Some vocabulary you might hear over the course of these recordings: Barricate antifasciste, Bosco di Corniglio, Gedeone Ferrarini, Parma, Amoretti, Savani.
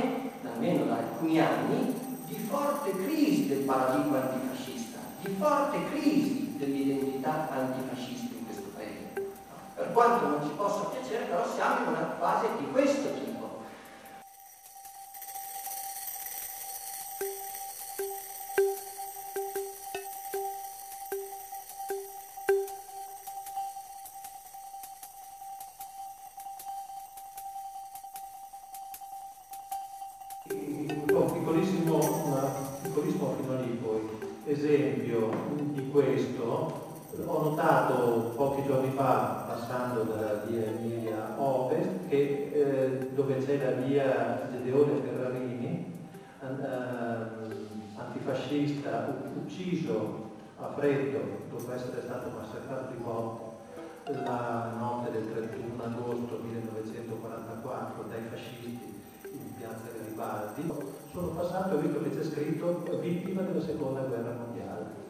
fase, almeno da alcuni anni, di forte crisi del paradigma antifascista, di forte crisi dell'identità antifascista in questo paese. Per quanto non ci possa piacere, però siamo in una fase di questo tipo. Esempio di questo ho notato pochi giorni fa, passando dalla via Emilia Ovest, che dove c'è la via Gedeone Ferrarini, antifascista, ucciso a freddo dopo essere stato massacrato di morte la notte del 31 agosto 1944 dai fascisti in piazza Garibaldi. Sono passato e ho visto che c'è scritto vittima della seconda guerra mondiale.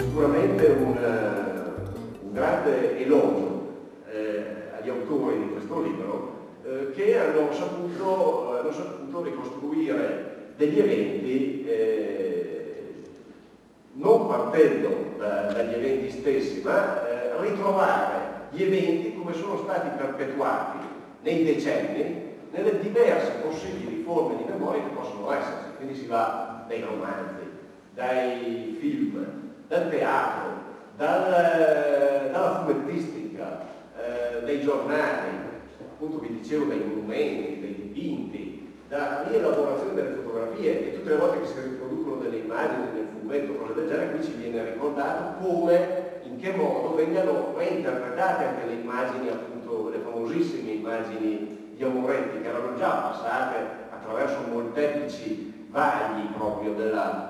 Sicuramente un grande elogio agli autori di questo libro che hanno saputo ricostruire degli eventi non partendo dagli eventi stessi, ma ritrovare gli eventi come sono stati perpetuati nei decenni nelle diverse possibili forme di memoria che possono esserci. Quindi si va dai romanzi, dai film, dal teatro, dalla fumettistica, dai giornali, appunto vi dicevo, dai monumenti, dai dipinti, dalla rielaborazione delle fotografie, e tutte le volte che si riproducono delle immagini nel fumetto, cose del genere, qui ci viene ricordato come, in che modo vengano reinterpretate anche le immagini, appunto le famosissime immagini di Amoretti, che erano già passate attraverso molteplici vagli proprio della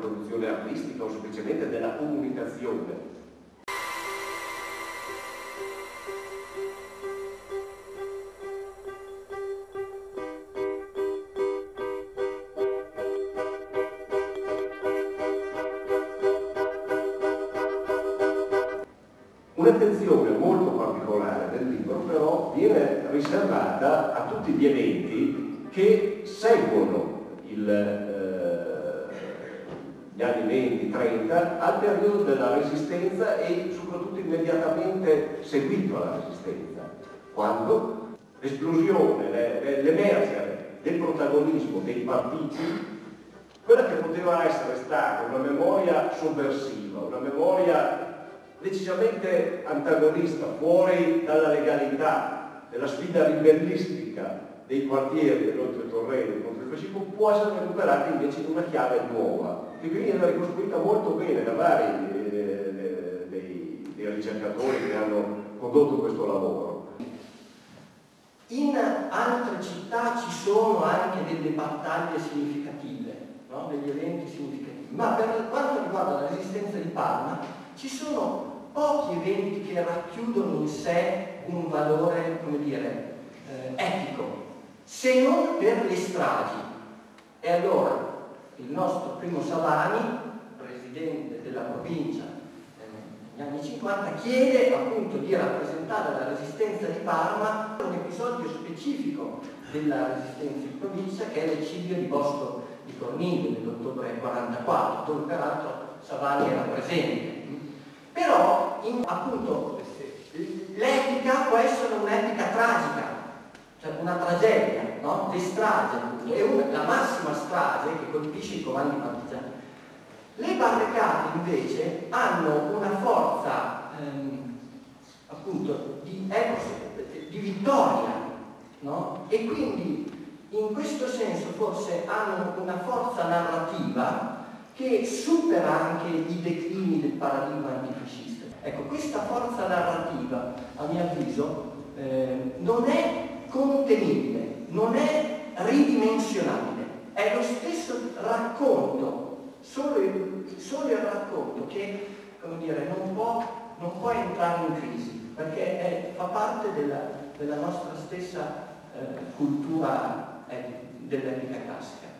produzione artistica o semplicemente della comunicazione. Un'attenzione molto particolare del libro però viene riservata a tutti gli eventi che seguono gli anni 20-30 al periodo della Resistenza e soprattutto immediatamente seguito alla Resistenza, quando l'esplosione, l'emergere del protagonismo dei partiti, quella che poteva essere stata una memoria sovversiva, una memoria decisamente antagonista, fuori dalla legalità, della sfida ribellistica dei quartieri dell'Oltretorreno contro il fascismo, può essere recuperata invece in una chiave nuova, che quindi è ricostruita molto bene da vari dei ricercatori che hanno condotto questo lavoro. In altre città ci sono anche delle battaglie significative, no? Degli eventi significativi, ma per quanto riguarda la Resistenza di Parma, ci sono pochi eventi che racchiudono in sé un valore, come dire, etico, se non per le stragi. E allora il nostro primo Savani, presidente della provincia negli anni 50, chiede appunto di rappresentare la Resistenza di Parma un episodio specifico della Resistenza in provincia, che è l'eccidio di Bosco di Corniglio dell'ottobre 44, dove peraltro Savani era presente. Però, appunto, l'etica può essere un'etica tragica, cioè una tragedia, no? Di strage, è la massima strage che colpisce i comandi partigiani. Le barricate, invece, hanno una forza, appunto, di vittoria, no? E quindi, in questo senso, forse hanno una forza narrativa che supera anche i declini del paradigma antifascista. Ecco, questa forza narrativa, a mio avviso, non è contenibile, non è ridimensionabile, è lo stesso racconto, solo il racconto che, come dire, non può entrare in crisi, perché fa parte della della nostra stessa cultura dell'etica classica.